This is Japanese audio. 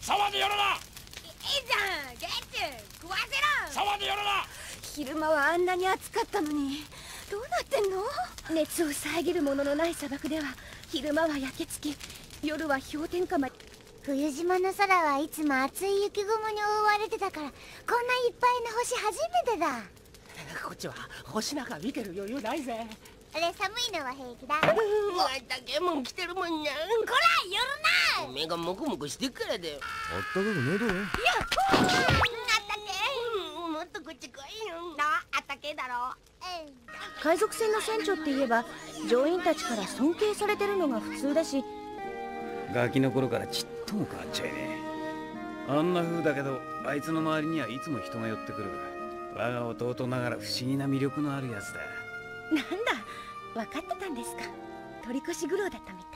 触で寄るな。いいじゃん、ゲッチュ食わせろ。触で寄るな。昼間はあんなに暑かったのにどうなってんの。熱を遮るもののない砂漠では昼間は焼けつき、夜は氷点下まで。冬島の空はいつも厚い雪雲に覆われてたから、こんないっぱいの星初めてだ。こっちは星なんか見てる余裕ないぜ。俺寒いのは平気だ。わいたけもん着てるもんにゃん。こら寄るな。おめえがモコモコしてっからだよ。あったかくねえだろ。いや、あったけ、もっとこっち来いよ。なあったけだろ。海賊船の船長って言えば乗員たちから尊敬されてるのが普通だし、ガキの頃からちっとも変わっちゃいねえ。あんな風だけどあいつの周りにはいつも人が寄ってくる。我が弟ながら不思議な魅力のあるやつだ。なんだ、分かってたんですか。取り越し苦労だったみたい。